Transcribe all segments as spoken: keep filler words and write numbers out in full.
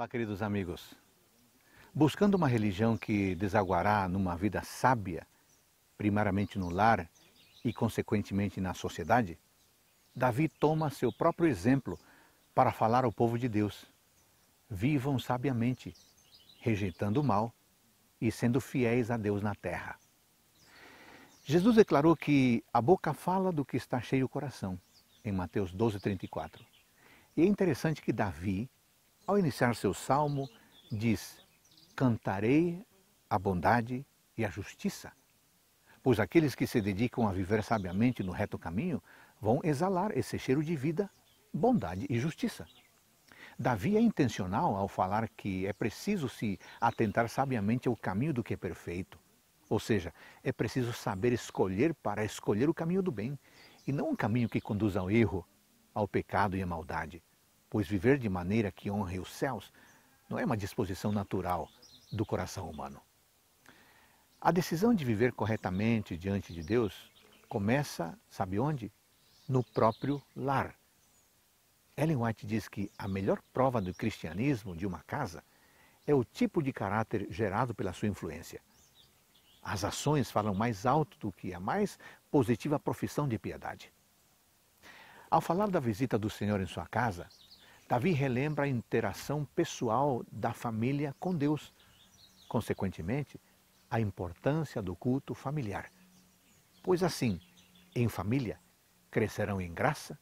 Olá, queridos amigos. Buscando uma religião que desaguará numa vida sábia, primariamente no lar e, consequentemente, na sociedade, Davi toma seu próprio exemplo para falar ao povo de Deus. Vivam sabiamente, rejeitando o mal e sendo fiéis a Deus na terra. Jesus declarou que a boca fala do que está cheio o coração, em Mateus doze, trinta e quatro. E é interessante que Davi, ao iniciar seu salmo, diz: cantarei a bondade e a justiça, pois aqueles que se dedicam a viver sabiamente no reto caminho vão exalar esse cheiro de vida, bondade e justiça. Davi é intencional ao falar que é preciso se atentar sabiamente ao caminho do que é perfeito. Ou seja, é preciso saber escolher para escolher o caminho do bem, e não um caminho que conduz ao erro, ao pecado e à maldade. Pois viver de maneira que honre os céus não é uma disposição natural do coração humano. A decisão de viver corretamente diante de Deus começa, sabe onde? No próprio lar. Ellen White diz que a melhor prova do cristianismo de uma casa é o tipo de caráter gerado pela sua influência. As ações falam mais alto do que a mais positiva profissão de piedade. Ao falar da visita do Senhor em sua casa, Davi relembra a interação pessoal da família com Deus, consequentemente, a importância do culto familiar. Pois assim, em família, crescerão em graça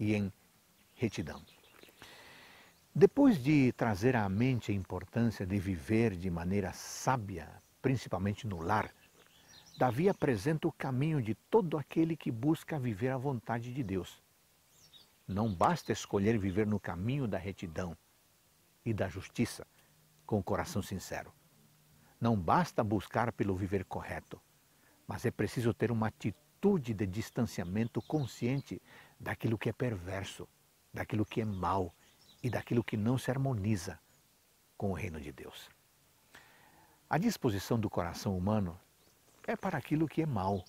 e em retidão. Depois de trazer à mente a importância de viver de maneira sábia, principalmente no lar, Davi apresenta o caminho de todo aquele que busca viver a vontade de Deus. Não basta escolher viver no caminho da retidão e da justiça com o coração sincero. Não basta buscar pelo viver correto, mas é preciso ter uma atitude de distanciamento consciente daquilo que é perverso, daquilo que é mau e daquilo que não se harmoniza com o reino de Deus. A disposição do coração humano é para aquilo que é mal,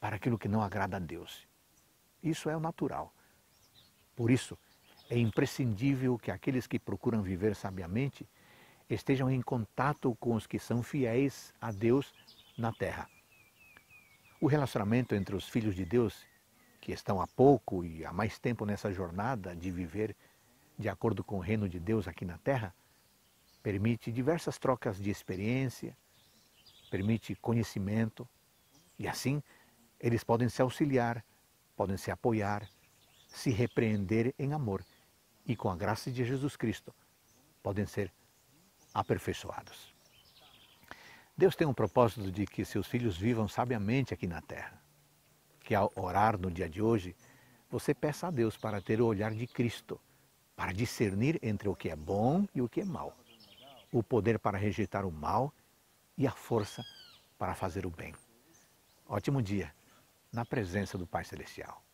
para aquilo que não agrada a Deus. Isso é o natural. Por isso, é imprescindível que aqueles que procuram viver sabiamente estejam em contato com os que são fiéis a Deus na terra. O relacionamento entre os filhos de Deus, que estão há pouco e há mais tempo nessa jornada de viver de acordo com o reino de Deus aqui na terra, permite diversas trocas de experiência, permite conhecimento, e assim eles podem se auxiliar, podem se apoiar, se repreender em amor, e com a graça de Jesus Cristo podem ser aperfeiçoados. Deus tem um propósito de que seus filhos vivam sabiamente aqui na terra, que ao orar no dia de hoje, você peça a Deus para ter o olhar de Cristo, para discernir entre o que é bom e o que é mau, o poder para rejeitar o mal e a força para fazer o bem. Ótimo dia na presença do Pai Celestial.